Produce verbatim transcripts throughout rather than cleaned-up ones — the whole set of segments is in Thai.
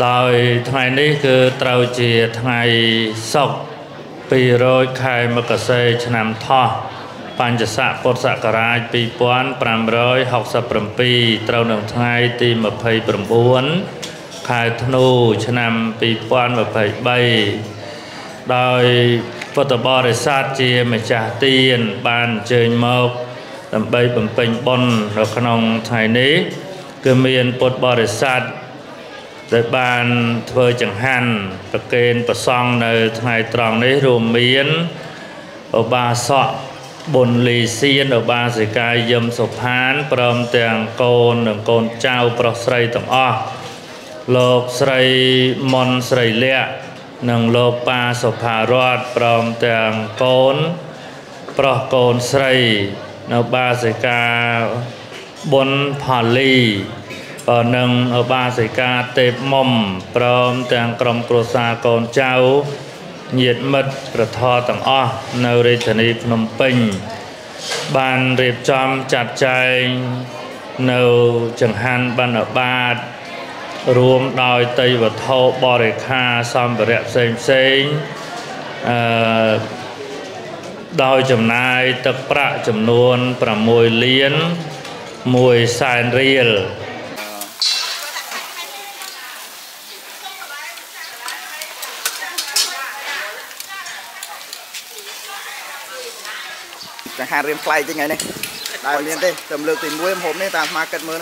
โดยทายนี้คือเตาเจียไทยศกปีโรยไข่มกเซยชนำท่อปัญจสะปศกราชปีป้อนปรามร้อยหกสิบประปีเตาหนังไทยตีมาภัยประมบุญไข่ธนูชนำปีป้อนมาภัยใบโดยปตบริษัทเจียมจ่าเตียนบานเจยมกลำใบบังเป็นบนเราขนมไทยนี้ก็มีนปตบริษัทโดยบานเทอจังหันประเกณฑ์ประซองในไทยตรองนี้รวมมีนอบาสะบนลีเซียนอบาสิกายยมสุพานพร้อมเตียงโกนหนึ่งโกนเจ้าประไสต่างอ้อโลกไสมนไสเลียหนึ่งโลปาสภารอดพร้อมเตียงโกนปรโกนไสอบาสิกาบนพาลีก่อนหนึ่งอบาสิกาเตปมมพร้อมแต่งกรมกรสาโกนเจ้าเหยียดมัดกระทอต่างอ้อในริชนีพนมปิงบานเรียบจำจัดใจในจังหันบันอบารวมดอยเตยวัดเทาบริคาซอมบริเซมเซงดอยจำนายตะประจำนวนประมวยเลี้ยนมวยสายเรียลจังหาเรียนไฟจริงไงเนี่ยได้เรียนได้จำเลือกติมวยผมนี่ตามมาเกิดมือ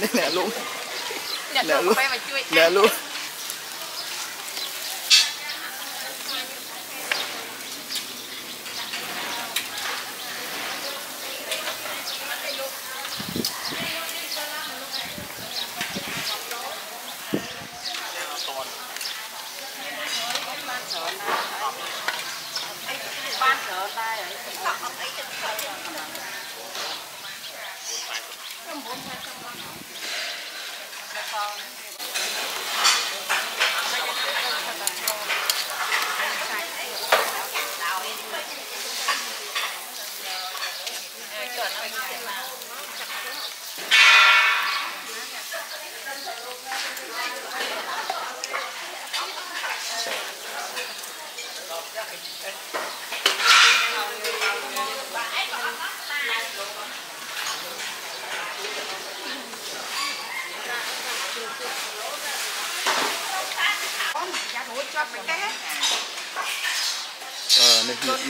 นี่เหนือลูกเหนือลูกเหนือลูก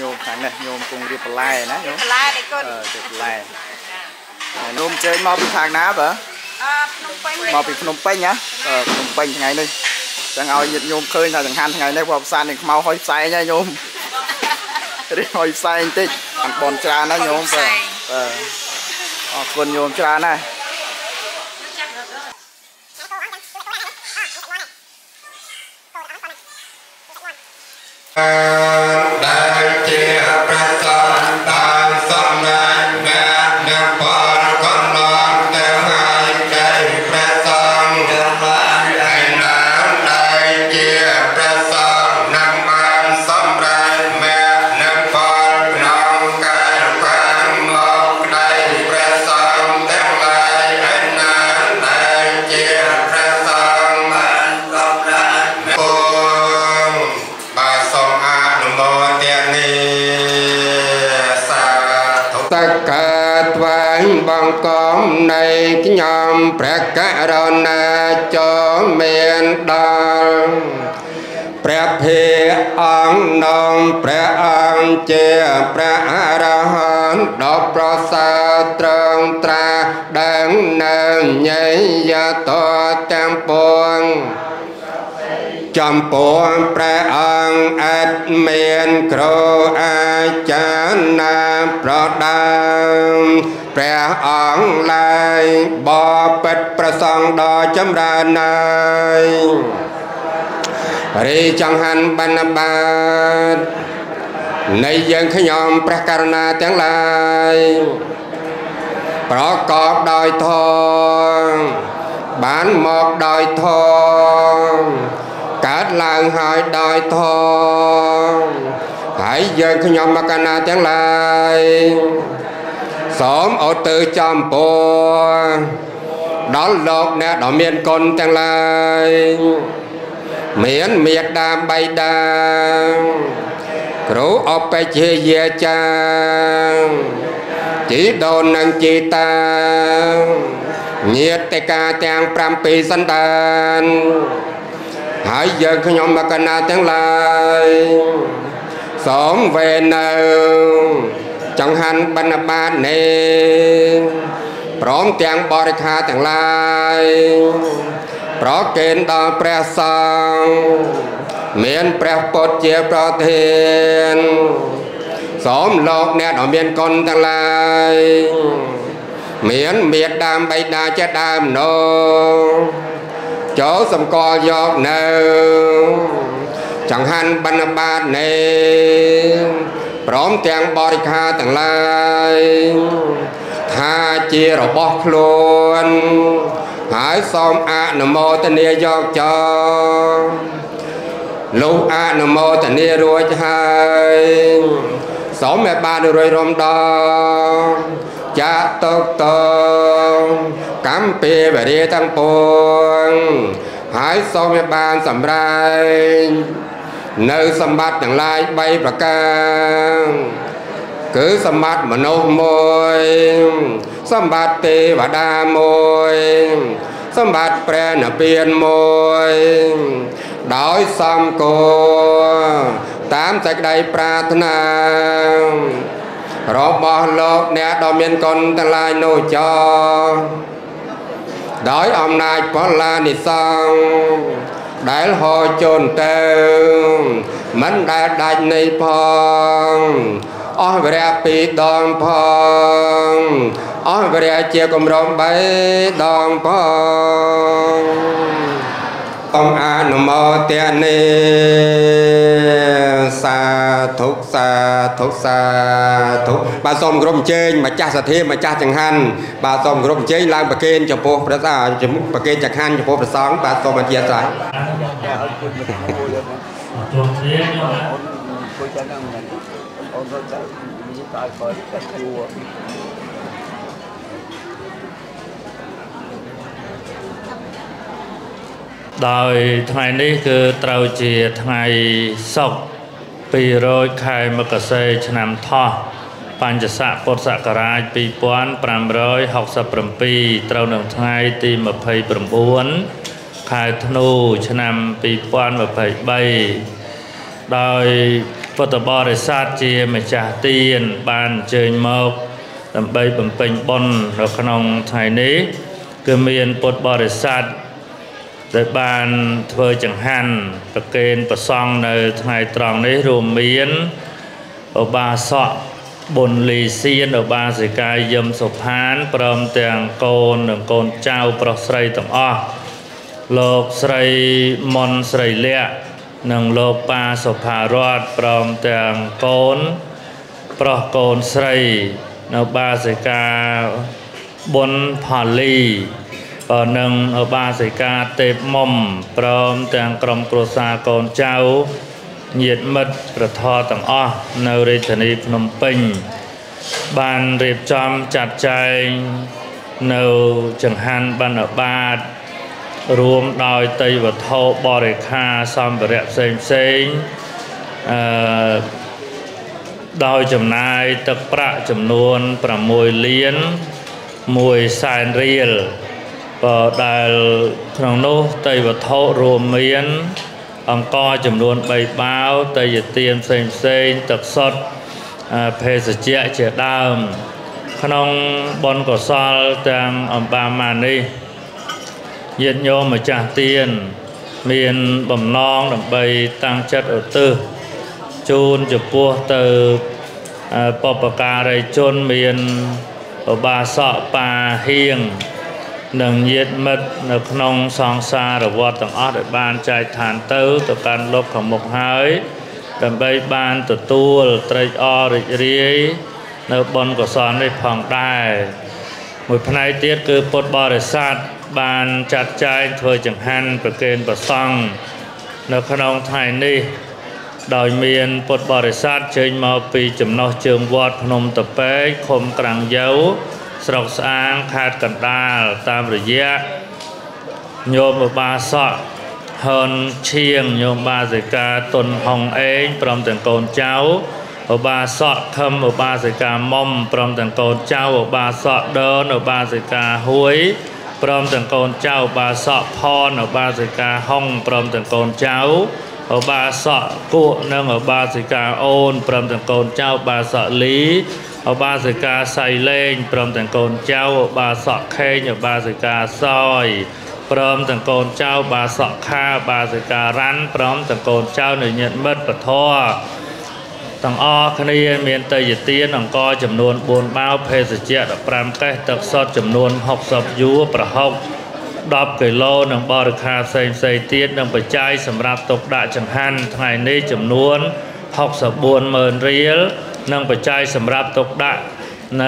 โยมขันนะโยมกรุงเรียบไล่นะโยมไล่เลยก็เออเรียบไล่โยมเจอมาเป็นทางน้ำเหรอมาเป็นขนมเป้งนะเออขนมเป้งยังไงนี่จังเอาโยมเคยทางสังหารยังไงนี่พอซานเนี่ยเมาหอยไซนะโยมเรียกหอยไซจริงบอลจานะโยมเออคนโยมจานะเจ้าพระอรหันต์ดอกประสาตรงตราดังเนินใหญ่ยาตัวจำปวงจำปวงพระองค์อัดเมียนครูอาจารย์นาประดามพระองค์ลายบอปิดประสงค์ดอกจำรานายริจังหันบรรณบาตในยังขยมประการนาทั้งหลายประกอบดอยทองบ้านหมอกดอยทองกัดลางหอยดอยทองหายยังขยมประการนาทั้งหลายสมอตือจำปวง đó lột nè đó miền con chẳng lai miền miệt đàm bay đàm rú ọp bè chê dê chàng chỉ đồn năng chi ta nhiệt tê ca chàng pram pì sân tàn hãy dân khá nhóm bà cà nà chẳng lai sống về nào chẳng hành bà nà bà nê Prom tiang bò rạch hà tiang lai Pro kênh đoàn preh song Miên preh bột chia pro thiên Xóm lột nè đoàn miên con tiang lai Miên miệt đam bay đa chết đam nô Chố xâm co giọt nâu Chẳng hành bánh bát nê Prom tiang bò rạch hà tiang lai Tha chia rồi bóc luôn Hãy xong án nằm mô ta nia giọt cho Lúc án nằm mô ta nia ruột hai Sống mẹ ba đôi rồi rộm đó Chá tốt tốt Cám bì bà rìa tăng buồn Hãy xong mẹ ba sầm rai Nơi xâm bát đằng lai bay bà càng Cứ xâm bát mà nốt môi Xâm bát tê và đa môi Xâm bát pre nở biên môi Đói xâm cô Tám sạch đầy pra thân nàng Rốt bỏ lột nét đo miên con tăng lai nô cho Đói ôm nạch bỏ la nít xong Đáy hồ chôn têu Mấn đá đạch nít phong Ôi vợ rẻ bị đoàn phong Ôi vợ rẻ chia cùng rộng bấy đoàn phong Ông án nụ mô tiên ni Sa thúc sa thúc sa thúc Bà xông gồm chênh mà chá xa thêm mà chá chẳng hành Bà xông gồm chênh làng bà kênh cho bố bà xa Bà kênh chẳng hành cho bố bà xóng bà xông bà chia xa Hãy subscribe cho kênh Ghiền Mì Gõ Để không bỏ lỡ những video hấp dẫn Phật bò để sát chìa mà trả tiền bàn chơi mộc làm bay bẩm bênh bôn rồi khăn ông thái ní cơ miên bột bò để sát để bàn thơ chẳng hàn và kênh và xong nơi thái trọng ní rùm miến ở ba sọ bồn lì xiên ở ba dì cài dâm sụp hán bầm tàng côn đường côn trao bọc srei tổng o lộp srei môn srei lẹ หนึ่งโลปาสภารอดพร้อมแต่งโกนปลอกโกนสไรสมเด็จพระบรมราชานุภาพพระบาทสมเด็จพระเจ้าอยู่หัวรัชกาลที่เก้าพระบาทสมเด็จพระเจ้าอยู่หัวรัชกาลที่สิบพระบาทสมเด็จพระเจ้าอยู่หัวรัชกาลที่สิบ รวมโดยไตวัตถุบริคาสามเปรียบเซนเซงโดยจำนายตะประจำนวนประมวยเลี้ยนมวยสายเรียลก็ได้ขนมโน้ตไตวัตถุรวมเลี้ยนอังกอจำนวนใบเบาไตเตียนเซนเซงตักสดเพศเจียเจดามขนมบนก่อซาลแตง เย็นโยมมาจากเตียนเมียนบำนองดังใบตั้งจัดเอาตื้อจูนจะพัวเตอปปากาไรจนเมียนบาสะปาเฮียงหนึ่งเย็นมัดในขนมสองซาหรือวัดต่างอัดบ้านใจฐานเต้อต่อการลบขมุกหายดังใบบ้านตะตัวไตรอริเรียในบนกสอนในผ่องได้ บานจัดใจเธอจังหันประเกณฑ์ประซองในขนมไทยนี่ดอยเมียนปดบริษัทเชิญมาปีจำนวนเชิงวอดพนมตะเป้คมกลางเย้า ปราบเปรย์เมียนปดบริษัทเชิญมาปีจำนวนเชิงวอดพนมตะเป้คมกลางเย้า สระสางขาดกันตาตามระยะโยมบาสอดฮอนเชียงโยมบาสิกาตนหงเอ๋ยพร้อมแต่งโกนเจ้าอบาสอดคำอบาสิกามอมพร้อมแต่งโกนเจ้าอบาสอดเดินอบาสิกาหวยพร้อมแต่งโกนเจ้าบาสอดพรอบาสิกาห้องพร้อมแต่งโกนเจ้าอบาสอดกุนงอบาสิกาโอนพร้อมแต่งโกนเจ้าบาสอดลีอบาสิกาใส่เล่งพร้อมแต่งโกนเจ้าอบาสอดเข่งอบาสิกาซอยพร้อมแต่งโกนเจ้าบาสอดข้าบาสิการันพร้อมแต่งโกนเจ้าหนึ่งเย็นเม็ดปะท้อต่างอ้อคณีเมียนเตยเตี้ยต่างกอจำนวนบนบ้าเพศเจียดปรามแก่ตักซอดจำนวนหกสับยูประหกดอบเกลโลต่างบอราคาใส่ใส่เตี้ยต่างปัจจัยสำหรับตกได้จังหันไงนี้จำนวนหกสับบวนเมินเรียลต่างปัจจัยสำหรับตกได้ใน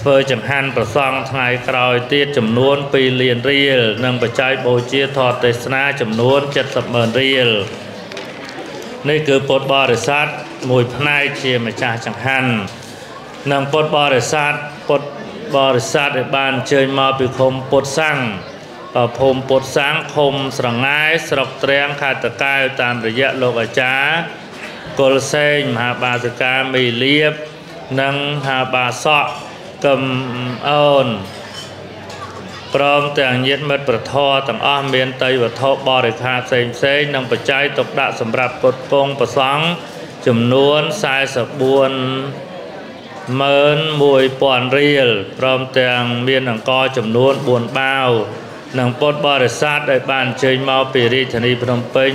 เฟอร์จังหันประซองไงกลอยเตี้ยจำนวนปีเรียนเรียลต่างปัจจัยโบเจียทอเตสนาจำนวนเจ็ดสับเมินเรียลนี่คือปฎบริษัทมวยพนัยเชียมจ่าจังหันนำปฎบริษัทปฎบริษัทในบ้านเชยมาปิคมปฎสร้างประพรมปฎสร้างคมสระง่ายสระเตรียงขาดตะกายตามระยะโลกอาจารย์กลเซนมหาบาสกามีเลียบนังหาบาสะกำอ่อนพร้อมแต่งเย็ดเม็ดประทอต่างอ้อมเมียนเตยวัทบริคาเซนเซนนำปัจจัยตกได้สำหรับปฎกงประสังจำนวนสายสบวนเมินมวยปอนเรียลพร้อมแต่งเมียนต่างกอจำนวนบวนเบาหนังปฎบริษัทได้บ้านเชยมาปิริธนีพนมเพ็ญ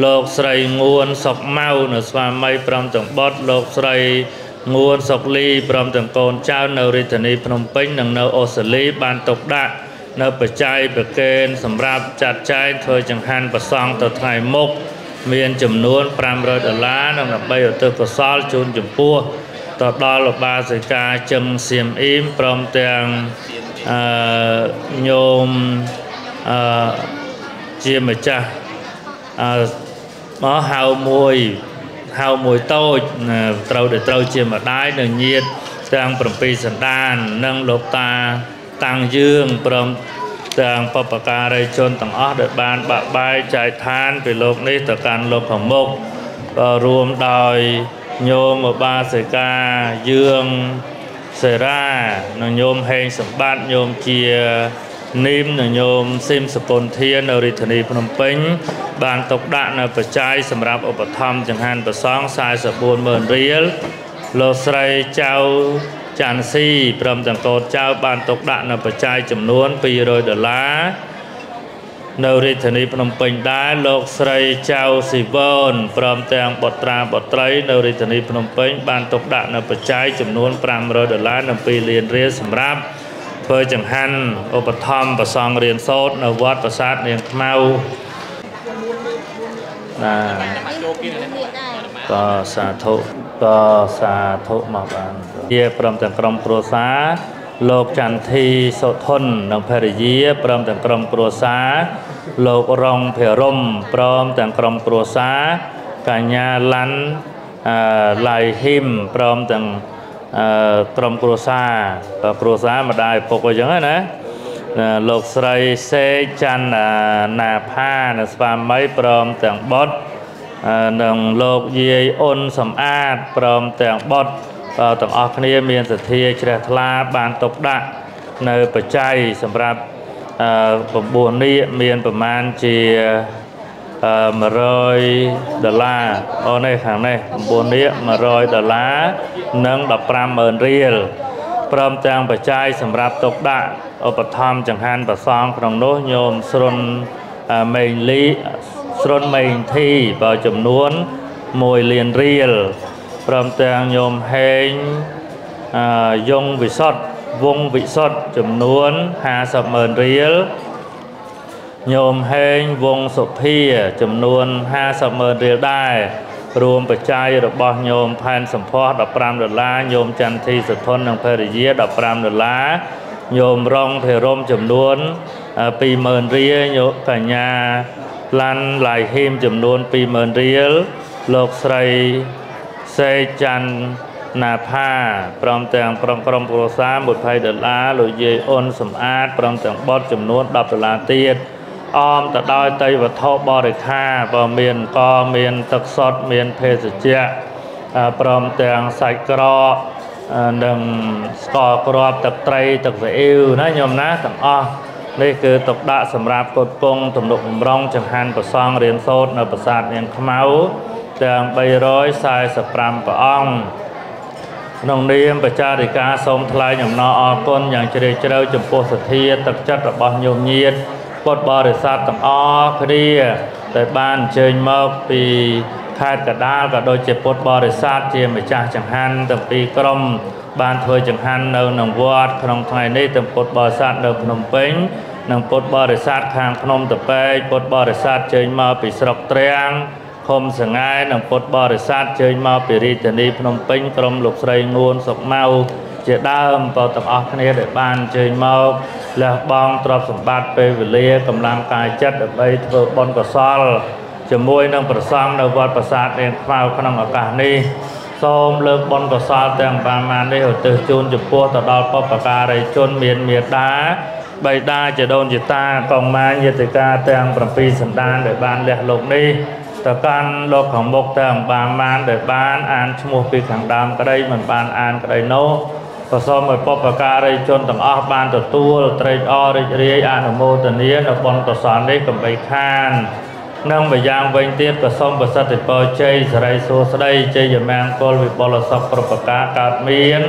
โลกใส่งวนศกเมาหนสวามัยพร้อมแต่งบดโลกใส่งวนศกลีพร้อมแต่งโกนเจ้าเนริธนีพนมเพ็ญหนังเนอสลีบ้านตกได้เนอปัจจัยประเกณฑ์สำหรับจัดใจเธอจังหันประซองต่อไทยมกเมียนจำนวนปรามเรดลาหนังนับใบอัตกซอลจูนจุ่มพัวต่อดอลบาสิกาจังเสียมอิมพร้อมเตียงโยมเจียมจ่าหม้อหาวมวยหาวมวยโต้เตาเดือดเตาเจียมได้หนึ่งเย็นเตียงปรมปีสันดานนั่งหลบตาตังยืงพร้อมต่างปปการายชนต่างอ้อเดือดบานบะบายใจทานไปโลกนี้ต่อการโลกของมกรวมดอยโยมบาสิกาเยืองเสร่าหนุ่มโยมเฮงสมบัติโยมเกียนิมหนุ่มโยมซิมสกุลเทียนอริธนีพนมเพ็ญบานตกด่านปัจจัยสำหรับอุปธรรมจังหันประซองสายสบูรณ์เมินเรียลโลสไรเจ้าจันซีพร้อมแต่งโตเจ้าบานตกด่านปัจจัยจำนวนปีโดยเดือดล้าในริธนีพนมเพ็ญได้โลกใสเจ้าสิบวันพร้อมแต่งบทตราบทไตรในริธนีพนมเพ็ญบานตกด่านปัจจัยจำนวนปรามโดยเดือดล้านำปีเรียนเรียสำรับเพื่อจังหันอุปธรรมประซองเรียนโซดในวัดประสาทเรียนเมาก็สาธุก็สาธุมาบางเยี่ยพร้อมแต่งกรมโปรสาโลกจันทีโสธนนางพริยีพร้อมแต่งกรมกรัวสาโลกรองเพรมพร้อมแต่งกรมกรัวสากัญญาลันลายหิมพร้อมแต่งกรมกรัวสากรัวสามาได้ปกไว้ยังไงนะโลกใสเซจันนาผ้านาสปามไม้พร้อมแต่งบดหนึ่งโลกเยยออนสำอาดพร้อมแต่งบดต่างออกเนียเมียนสัตยเชลทลาบานตกด่าในปัจจัยสำหรับผมบวนีเมียนประมาณเจียมารอยดอลลาร์อ๋อในขางในผมบวนีมารอยดอลลาร์นั่งดับปรามเมินเรียลพร้อมแจงปัจจัยสำหรับตกด่าอุปธรรมจังหันประซองของโนโยมสรนเมงลีสรนเมงที่ประจำนวนมวยเรียนเรียลพร้อมแต่งโยมเฮงยงวิสอดวงวิสอดจำนวนหาสับเมินเรียลโยมเฮงวงสุพีจำนวนห้าสับเมินเรียลได้รวมปัจจัยดอกบอลโยมพันสัมพอดับปรามดอลลาร์โยมจันทีสุทนนางเพริยีดับปรามดอลลาร์โยมรองเพรมจำนวนปีเมินเรียลโยกัญญาลันลายหิมจำนวนปีเมินเรียลโลกใสเซจัน นาผาปลอมแต่งปลอมกลมโปรซามบุตรภัยเดือดล้าหลุยเยออนสมอาตปลอมแต่งบอสจำนวนดับตุลาเตียดออมตะดอยเตยวัดท่อบอเด็กข้าปลอมเมียนกอเมียนตักสดเมียนเพศเจ้าปลอมแต่งใส่กรอดังสกอกรอบตักไตรตักเสียวนะโยมนะสังอ้อนี่คือตกดะสำหรับกดกงตำรวจร้องจังหันประซองเรียนโซดในประสาทเนียงขมาวแต่งใบร้อยทรายสปรามประอ่องนองเรียมประชาธิการสมทลายหย่อมนออกลอย่างเจริญเจริญจมโพสเทียตักจัดระบอบโยมเยียดกดบริษัทต่างอ้อคดีแต่บ้านเชยมอกปีคาดกระดาษกระโดยเจ็บปวดบริษัทเจียมประชาจังหันตั้งปีกรมบ้านเธอจังหันเดินหนองวัดขนมไทยนี่ตั้งปวดบริษัทเดินขนมเป้งหนังปวดบริษัททางขนมตะเปยปวดบริษัทเชยมอปีสระเตรียงคมสังไงหนังปวดบริษัทเชยมอปีริตนีขนมเป้งกรมหลบใส่งูนสกเมาเจ้าดำปอดต่างออกนี่ได้บ้านเชยมอและบองตรอบสมบัติไปวิเลียกำลังกายจัดไปเธอบนกระซอลจมูกนั่งประสานในวัดประสาทเองเฝ้าขนมอากาศนี้ส้มเลิกบนกระซอลแต่งประมาณได้หัวเตอจูนจุปัวตะดอปปะกาไรจนเมียนเมียดาใบตาจะโดนจิตตากองไม้ยติกาแต่งประปีสันดานเดือดบานเลือดหลงนี้ตะการโลกของบกแต่งบางมานเดือดบานอ่านชั่วโมงปีขังดำก็ได้เหมือนบานอ่านก็ได้โน้ผสมกับปปกาไรจนต่างอ้อบานตัวตัวเตยอ้อเรียอานโมตเนียนบนตัวสอนได้กับใบข้านนั่งใบยางใบเตี้ยผสมกับสติปเจยสไรโซสไรเจยแมงกอลวิบลสับปปกากาเมียน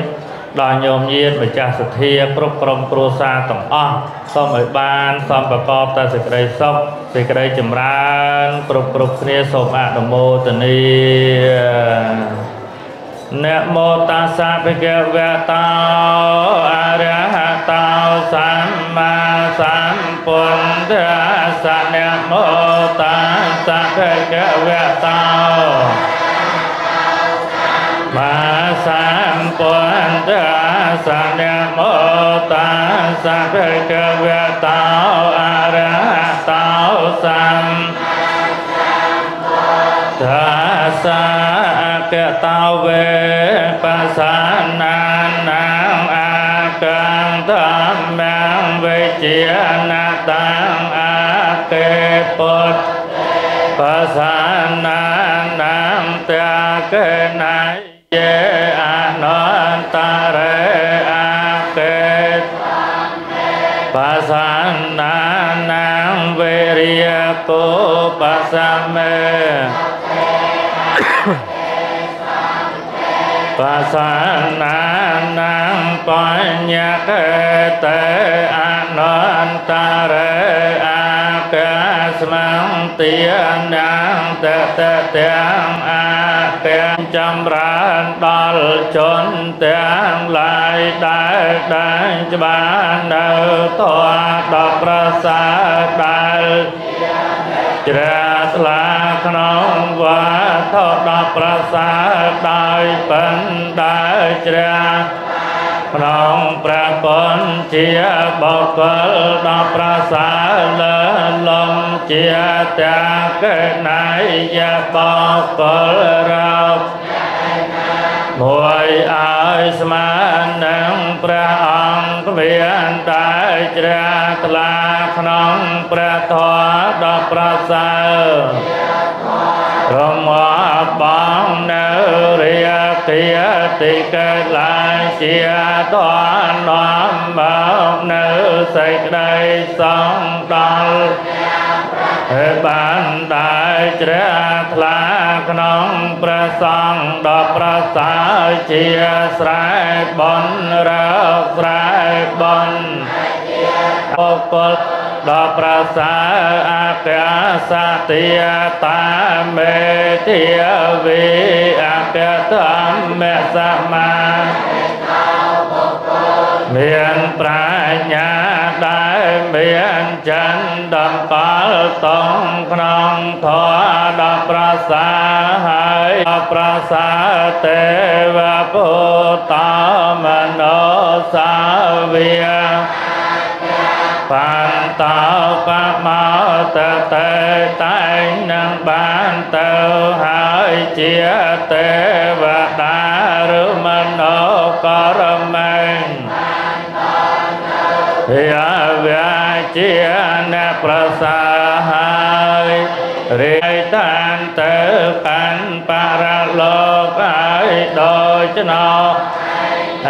ดอยโยมเย็นประชาสัทเทียกรุบกรมครูซาต่องอ้อซ่อมบ้านซ่อมประกอบแต่สิกระไรซอกสิกระไรจำรานกรุบกรุบเนียสมอาดโมตเนียเนโมตัสสะภะคะวะโตอะระหะโตสัมมาสัมพุทธัสสะเนโมตัสสะภะคะวะโตมาสัมพุทธัสสะเนโมตัสสะภะคะวะโตอะระหะโตสัมมาสัมพุทธัสสะเกตาเวปัสสนานังอากังธรรมังเวเจนะตังอาเกปุตปัสสนานังตะเกนัยเยอนันตาเรอาเกปัสสนานังเวริยโกปัสสเมปัสสนานังปัญญาเกเตอนันตาเรอาเกสมังเตียนังเตเตเตียงอาเตียงจำรานดลจนเตียงลายได้ได้จบานเดือดตัวดอกประสาทได้เจริญลาขนมวัดทอดประสาทได้เป็นได้เจริญขนมประปนเจียบอกเกิดดอกประสาทเลื่อนลงเจียแต่เกิดไหนอย่าบอกเกิดเรามวยอายสมานหนึ่งพระองค์เวียนได้เจริญตลาขนมประทอดอกประสาทรมอบองเนเรียเตียติเกลาเชียตอนน้อมบองเนใส่ใดสองตอนบ้านได้เจริญพลาขนมประสองดอกประสาเชียสายบนเราสายบนปกดอกประสาอาเกสเตียตาเมเทียวีอาเกตเมสมาเมียนปราญญาได้เมียนจันดำกอลตองขนองทอดอกประสาหายดอกประสาเตวะพุทธมโนสาเวียปันเต้าปะมาเตเตไตนังบ้านเต้าหายเจียเตวะดารุม ปรมังยะวะเจนะประสาหายเรตันเตปันปารโลกายโดยชนไอ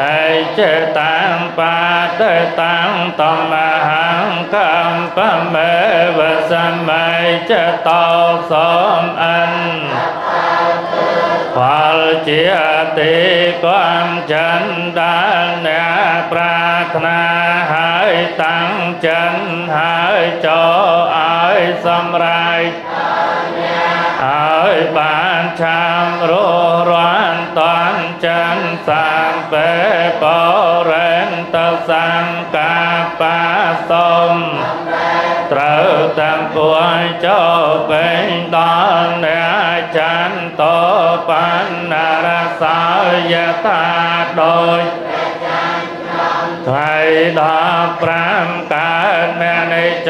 เจตังปาเตตังตมหังกัมปะเมวะสมัยเจตสมอันพัลเจติความฉันดานาปรารถนาหายตั้งฉันหายจออายสำไรหายบานชามโรร้อนตอนฉันสามเปปเรนตสังกาปาสมเตรตมปวยเจ้าเป็นตอนเนื้อฉันโตปันนาราสายตาโดยไทยดาพรามกาเนในโจ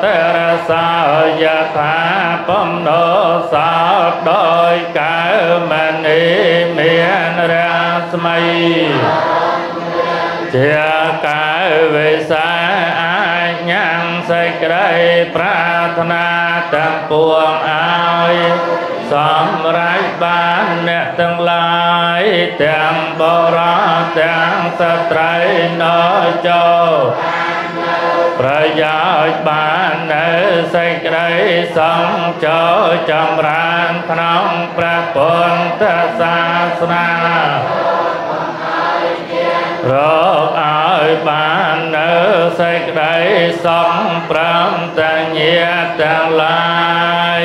เตระสายตาปมโนสาวโดยกามณีเมียนราสมัยเจ้ากาเวสาอายังใส่ใครปรารถนาตั้งปวงเอาสมไรบ้านเนตั้งหลายแต่งบราแต่งสตรายน้อยโจประหยัดบ้านเนใส่ใครสองโจจำรานขนมประปนตาศาสนาโรคอายบานเนใส่ใครสองพร้อมแต่เงียบแต่ลาย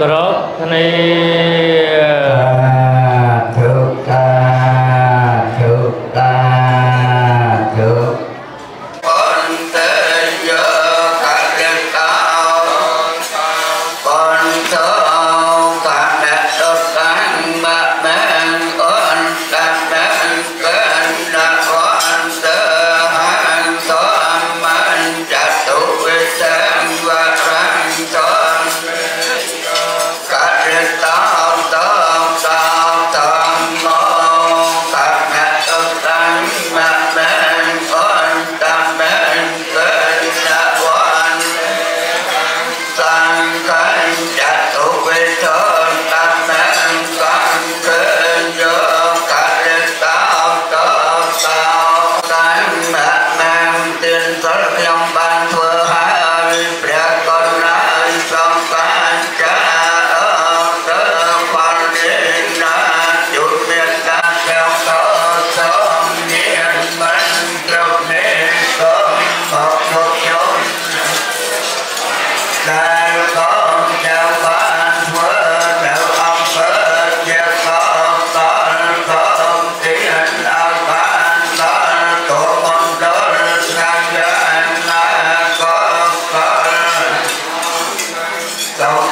กรบนี้ทุกตาทุกตาทุกคนเตยโยขันธ์เก้าคนโตขันธ์ตกกันมาแม่งคนตัดแม่งเกินละคนเตยหันโตมันจะตุเวเสงว่ารังโตThank you.